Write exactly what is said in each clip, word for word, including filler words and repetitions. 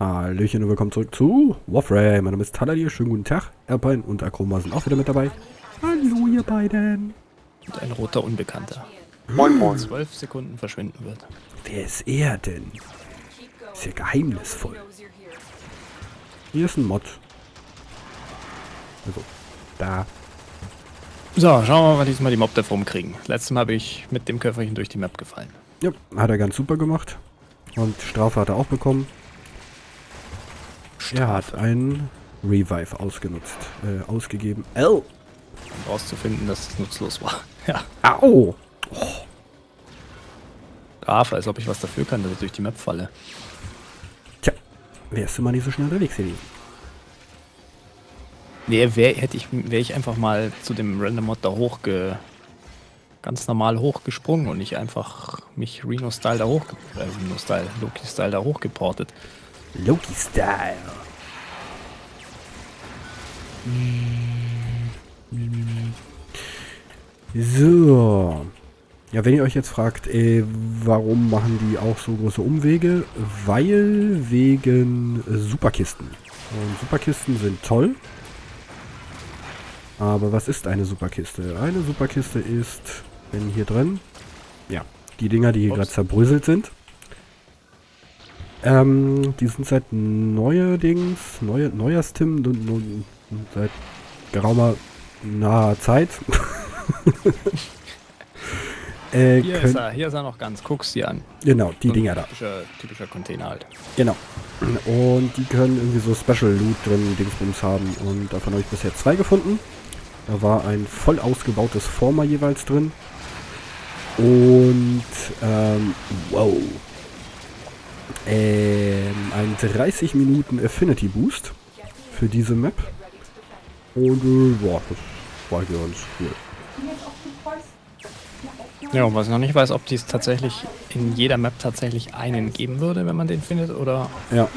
Hallöchen und willkommen zurück zu Warframe. Mein Name ist Talladir, schönen guten Tag. Alpine und Akroma sind auch wieder mit dabei. Hallo ihr beiden. Und ein roter Unbekannter. Moin Moin. zwölf Sekunden verschwinden wird. Wer ist er denn? Ist ja geheimnisvoll. Hier ist ein Mod. Also, da. So, schauen wir mal, was diesmal die Mob davon kriegen. Letztes Mal habe ich mit dem Köfferchen durch die Map gefallen. Ja, hat er ganz super gemacht. Und Strafe hat er auch bekommen. Strafe. Er hat einen Revive ausgenutzt, äh, ausgegeben. L. Um rauszufinden, dass es nutzlos war. Ja. Au! Oh. Strafe, als ob ich was dafür kann, dass ich durch die Map falle. Tja, wärst du mal nicht so schnell unterwegs gewesen. Nee, wäre ich, wär ich einfach mal zu dem Random Mod da hochge... ganz normal hochgesprungen und nicht einfach mich Reno-Style da hoch... Äh, Reno-Style, Loki-Style da hochgeportet. Loki-Style. So. Ja, wenn ihr euch jetzt fragt, äh, warum machen die auch so große Umwege? Weil wegen Superkisten. Und Superkisten sind toll. Aber was ist eine Superkiste? Eine Superkiste ist, wenn hier drin, ja, die Dinger, die hier gerade zerbröselt sind. Ähm, die sind seit neuerdings, neue, neuerstem, seit geraumer, naher Zeit. äh, hier, ist er, hier ist er noch ganz, guck's dir an. Genau, die so Dinger da. Typischer, typischer Container halt. Genau. Und die können irgendwie so Special Loot drin, Dingsbums haben. Und davon habe ich bisher zwei gefunden. Da war ein voll ausgebautes Forma jeweils drin. Und, ähm, wow. Ähm, ein dreißig Minuten Affinity Boost für diese Map. Und, äh, boah, das war ganz cool. Ja, was ich noch nicht weiß, ob dies tatsächlich in jeder Map tatsächlich einen geben würde, wenn man den findet, oder ja,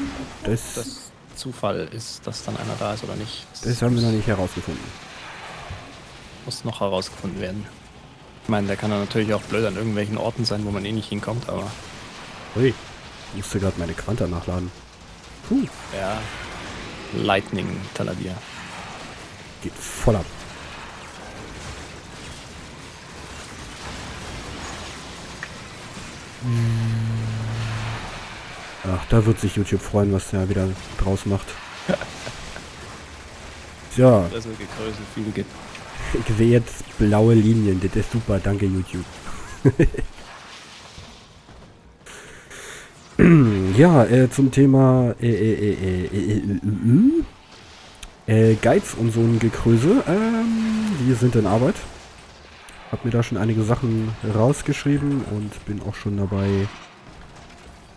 das, das Zufall ist, dass dann einer da ist oder nicht. Das, das haben wir noch nicht herausgefunden. Muss noch herausgefunden werden. Ich meine, der kann dann natürlich auch blöd an irgendwelchen Orten sein, wo man eh nicht hinkommt, aber... Ui, ich musste gerade meine Quanta nachladen. Puh. Ja, Lightning Talladir. Geht voll ab. Ach, da wird sich YouTube freuen, was der wieder draus macht. Tja. Also gekröselt, viel gibt. Gewährt blaue Linien, das ist super, danke YouTube. Ja, äh, zum Thema äh, äh, äh, äh, äh, äh, Geiz und so ein Gekröse. Ähm, wir sind in Arbeit. Hab mir da schon einige Sachen rausgeschrieben und bin auch schon dabei,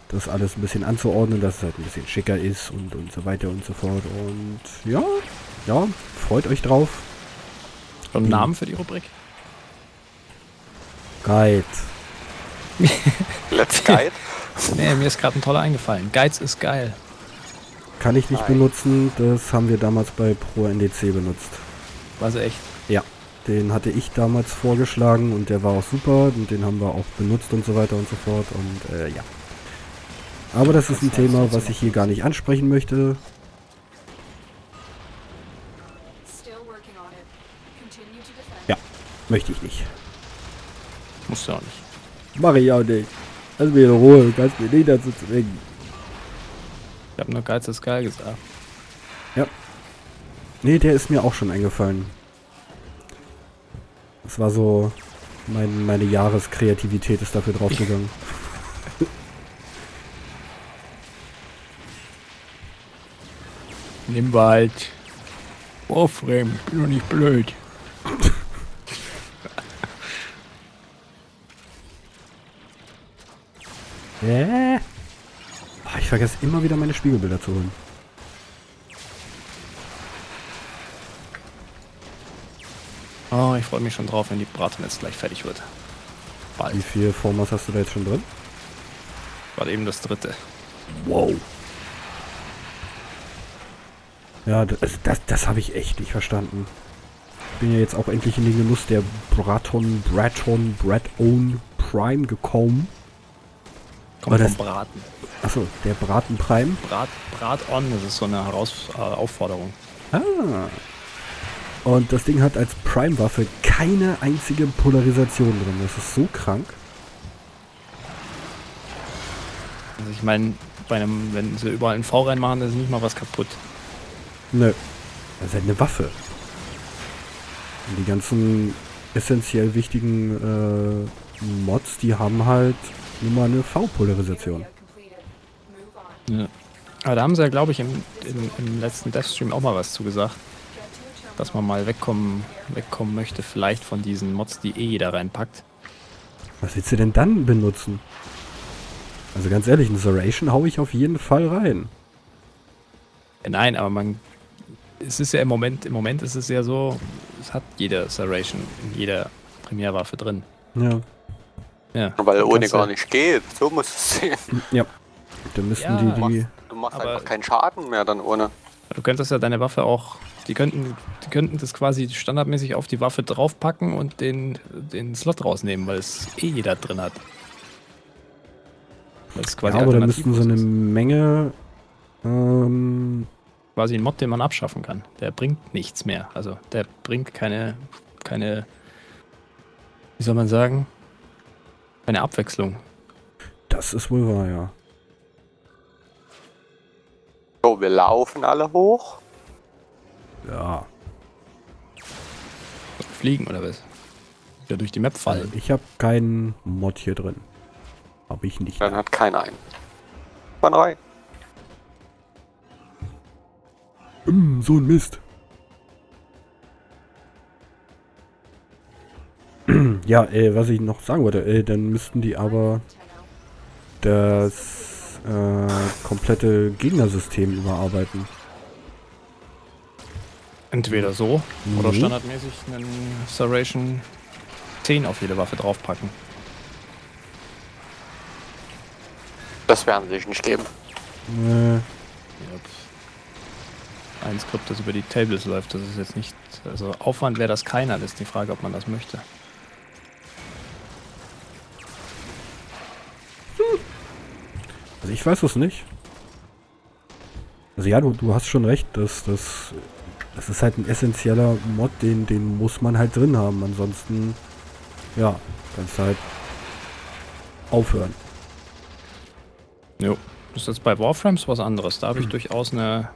das alles ein bisschen anzuordnen, dass es halt ein bisschen schicker ist und, und so weiter und so fort. Und ja, ja, freut euch drauf. Und einen Namen für die Rubrik? Guide. Let's Guide? Nee, mir ist gerade ein toller eingefallen. Guides ist geil. Kann ich nicht Nein. benutzen, das haben wir damals bei Pro N D C benutzt. War's echt? Ja. Den hatte ich damals vorgeschlagen und der war auch super und den haben wir auch benutzt und so weiter und so fort und äh, ja. Aber das ist ein Thema, was ich hier gar nicht ansprechen möchte. Ja, möchte ich nicht. Musst du auch nicht. Mach ich auch nicht. Lass mich in Ruhe, kannst mir nicht dazu zwingen. Ich hab nur Geiz ist geil gesagt. Ja. Nee, der ist mir auch schon eingefallen. Das war so, mein, meine Jahreskreativität ist dafür draufgegangen. Nimm halt. Warframe, ich bin doch nicht blöd. Äh? Ach, ich vergesse immer wieder meine Spiegelbilder zu holen. Oh, ich freue mich schon drauf, wenn die Braton jetzt gleich fertig wird. Bald. Wie viele Formas hast du da jetzt schon drin? War eben das dritte. Wow. Ja, das, das, das habe ich echt nicht verstanden. Ich bin ja jetzt auch endlich in den Genuss der Braton, Braton, Braton Prime gekommen. Kommt vom Braten. Achso, der Braton Prime. Brat, Brat on, das ist so eine Heraus äh, Aufforderung. Ah. Und das Ding hat als Prime-Waffe keine einzige Polarisation drin. Das ist so krank. Also ich meine, bei einem, wenn sie überall ein V reinmachen, dann ist nicht mal was kaputt. Nö. Das ist halt eine Waffe. Und die ganzen essentiell wichtigen äh, Mods, die haben halt nur mal eine V-Polarisation. Ja. Aber da haben sie ja, glaube ich, im, im, im letzten Devstream auch mal was zugesagt. Dass man mal wegkommen, wegkommen möchte, vielleicht von diesen Mods, die eh jeder reinpackt. Was willst du denn dann benutzen? Also ganz ehrlich, eine Serration hau ich auf jeden Fall rein. Nein, aber man... Es ist ja im Moment, im Moment ist es ja so, es hat jeder Serration in jeder Primärwaffe drin. Ja. Ja. Weil ohne gar nicht geht, so muss es sehen. Ja. Dann müssten ja, die... die du machst, du machst einfach keinen Schaden mehr dann ohne. Du könntest ja deine Waffe auch... Die könnten, die könnten das quasi standardmäßig auf die Waffe draufpacken und den, den Slot rausnehmen, weil es eh jeder drin hat. Weil es quasi ja, aber da müssten so eine Menge... Ähm, quasi ein Mod, den man abschaffen kann. Der bringt nichts mehr. Also der bringt keine... keine... Wie soll man sagen? Keine Abwechslung. Das ist wohl wahr, ja. So, wir laufen alle hoch. Ja. Fliegen oder was? Ja, durch die Map fallen. Also ich habe keinen Mod hier drin. Habe ich nicht. Dann hat keiner einen. Wann rein? Mm, so ein Mist. Ja, äh, was ich noch sagen wollte, äh, dann müssten die aber das äh, komplette Gegnersystem überarbeiten. Entweder so, mhm. oder standardmäßig einen Serration zehn auf jede Waffe draufpacken. Das werden sie sich nicht geben. Nee. Ja, ein Skript, das über die Tables läuft, das ist jetzt nicht... Also Aufwand wäre das keiner, das ist die Frage, ob man das möchte. Hm. Also ich weiß es nicht. Also ja, du, du hast schon recht, dass das... Das ist halt ein essentieller Mod, den, den muss man halt drin haben, ansonsten, ja, kannst du halt aufhören. Jo, das ist jetzt bei Warframes was anderes, da habe ich mhm. durchaus eine,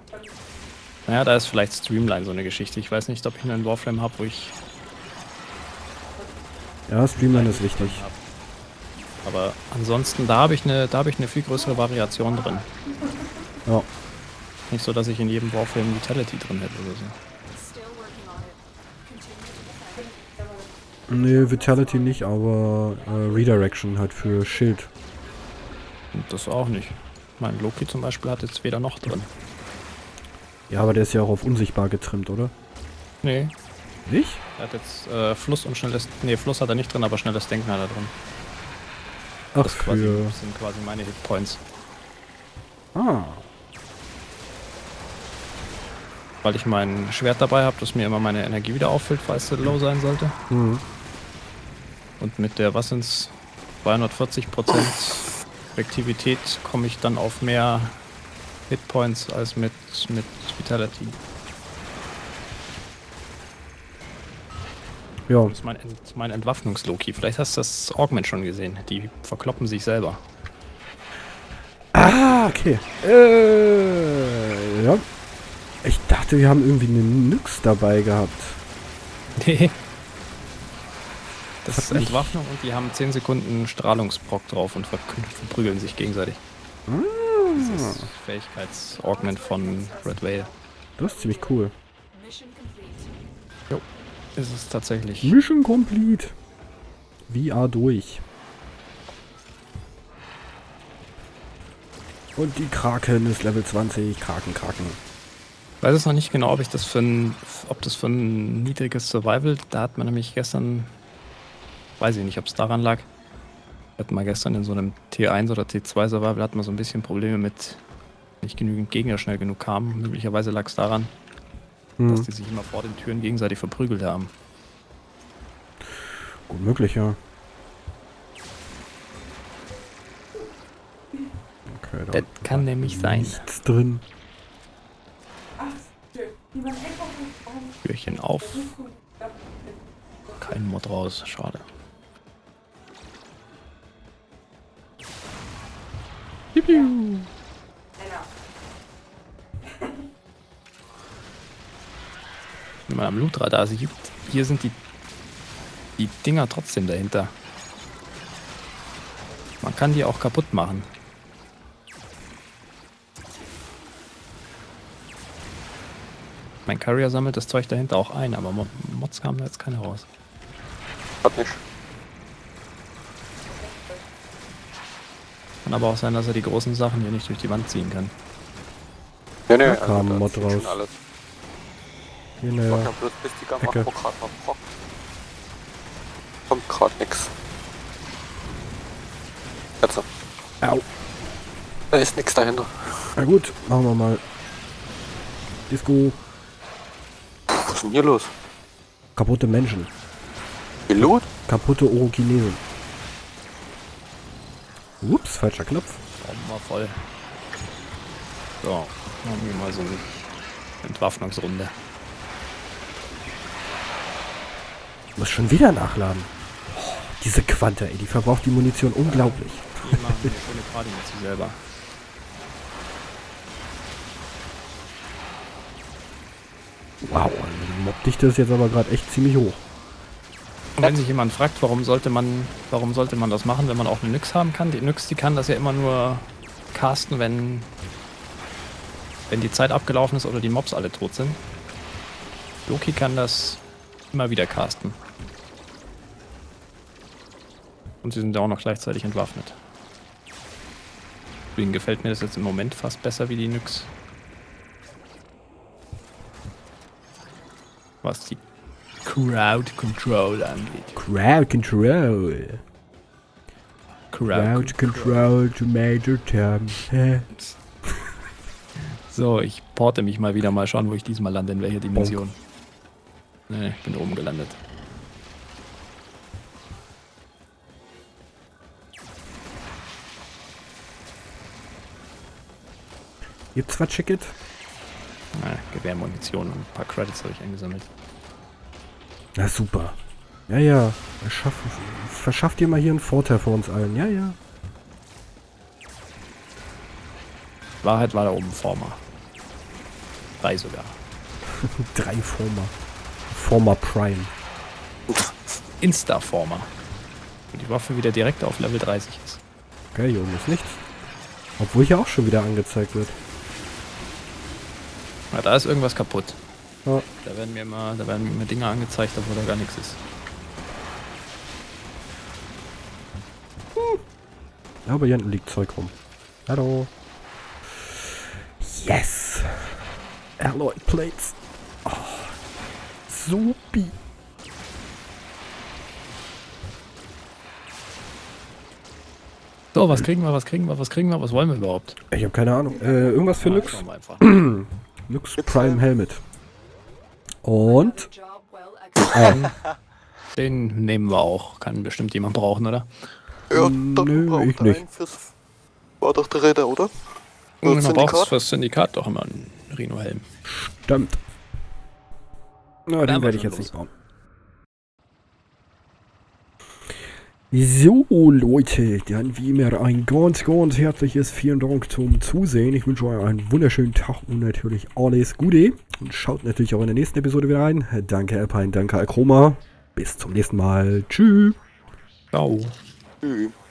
naja, da ist vielleicht Streamline so eine Geschichte, ich weiß nicht, ob ich einen Warframe habe, wo ich... Ja, Streamline ist wichtig. Hab. Aber ansonsten, da habe ich eine, da habe ich eine viel größere Variation drin. Ja. Nicht so, dass ich in jedem Warframe Vitality drin hätte oder so. Ne, Vitality nicht, aber äh, Redirection halt für Schild. Und das auch nicht. Mein Loki zum Beispiel hat jetzt weder noch drin. Ja, aber der ist ja auch auf unsichtbar getrimmt, oder? Nee. Nicht? Er hat jetzt äh, Fluss und schnelles... Ne, Fluss hat er nicht drin, aber schnelles Denken hat er drin. Ach, das für... quasi, das sind quasi meine Hitpoints. Ah. Weil ich mein Schwert dabei habe, das mir immer meine Energie wieder auffüllt, falls es low sein sollte. Mhm. Und mit der, was sind's, zweihundertvierzig Prozent Effektivität komme ich dann auf mehr Hitpoints als mit, mit Vitality. Ja. Das ist mein, Ent, mein Entwaffnungs-Loki. Vielleicht hast du das Augment schon gesehen. Die verkloppen sich selber. Ah, okay. Äh, ja. Ich dachte, wir haben irgendwie eine Nyx dabei gehabt. Nee. Das, das ist Entwaffnung und die haben zehn Sekunden Strahlungsbrock drauf und verprügeln sich gegenseitig. Ah. Das ist Fähigkeits-Augment von Red Vale. Das ist ziemlich cool. Jo, ist es tatsächlich. Mission complete. V R durch. Und die Kraken ist Level zwanzig. Kraken, Kraken. Ich weiß es noch nicht genau, ob ich das für ein, ob das für ein niedriges Survival, da hat man nämlich gestern, weiß ich nicht, ob es daran lag, hatten wir gestern in so einem T eins oder T zwei Survival, hatten wir so ein bisschen Probleme mit, nicht genügend Gegner schnell genug kamen, möglicherweise lag es daran, mhm. dass die sich immer vor den Türen gegenseitig verprügelt haben. Gut möglich, ja. Das kann nämlich sein. Nichts drin. Türchen auf. Kein Mod raus, schade. Piu-piu. Wenn man am Lootradar sieht, hier sind die, die Dinger trotzdem dahinter. Man kann die auch kaputt machen. Mein Carrier sammelt das Zeug dahinter auch ein, aber Mods kamen da jetzt keine raus. Hat nicht. Kann aber auch sein, dass er die großen Sachen hier nicht durch die Wand ziehen kann. Ja, ne, da also kam ein Mod raus. Hier ne, ja. Kommt gerade nix. Jetzt. Au. Da ist nix dahinter. Na gut, machen wir mal. Disco. Was ist denn hier los? Kaputte Menschen. Pilot? Kaputte Orokinesen. Ups, falscher Knopf. Oh, mal voll. So, machen wir mal so eine Entwaffnungsrunde. Ich muss schon wieder nachladen. Oh, diese Quanta, ey, die verbraucht die Munition unglaublich. Die machen eine schöne Party mit sich selber. Wow, die Mobdichte ist jetzt aber gerade echt ziemlich hoch. Und wenn sich jemand fragt, warum sollte man, warum sollte man das machen, wenn man auch eine Nyx haben kann? Die Nyx, die kann das ja immer nur casten, wenn, wenn die Zeit abgelaufen ist oder die Mobs alle tot sind. Loki kann das immer wieder casten. Und sie sind auch noch gleichzeitig entwaffnet. Deswegen gefällt mir das jetzt im Moment fast besser wie die Nyx. Was die Crowd Control angeht. Crowd Control. Crowd Control to Major Tom. So, ich porte mich mal wieder, mal schauen, wo ich diesmal lande, in welcher Dimension. Ne, ich bin oben gelandet. Gibt's was Schicket? Na, Gewehrmunition und ein paar Credits habe ich eingesammelt. Na super. Ja, ja. Verschafft ihr mal hier einen Vorteil für uns allen. Ja, ja. Wahrheit war da oben Forma. Drei sogar. Drei Forma. Forma Prime. Insta-Forma. Und die Waffe wieder direkt auf Level dreißig ist. Okay, hier oben ist nichts. Obwohl hier auch schon wieder angezeigt wird. Na, da ist irgendwas kaputt. Ja. Da werden mir immer, da werden mir immer Dinge angezeigt, obwohl da gar nichts ist. Hm. Ja, aber hier hinten liegt Zeug rum. Hallo. Yes! Alloy plates. Oh. Supi. So, was kriegen wir, was kriegen wir, was kriegen wir, was wollen wir überhaupt? Ich habe keine Ahnung. Äh, irgendwas für Lux. Lux Prime Helmet. Und ähm, den nehmen wir auch. Kann bestimmt jemand brauchen, oder? Ja, nö, ich nicht. Fürs, war doch der Räder, oder? Man braucht fürs Syndikat doch immer einen Rhino-Helm. Stimmt. Na, den werde ich jetzt los. Nicht bauen. So Leute, dann wie immer ein ganz, ganz herzliches vielen Dank zum Zusehen. Ich wünsche euch einen wunderschönen Tag und natürlich alles Gute. Und schaut natürlich auch in der nächsten Episode wieder rein. Danke Alpine, danke Akroma. Bis zum nächsten Mal. Tschüss. Ciao. Tschüss.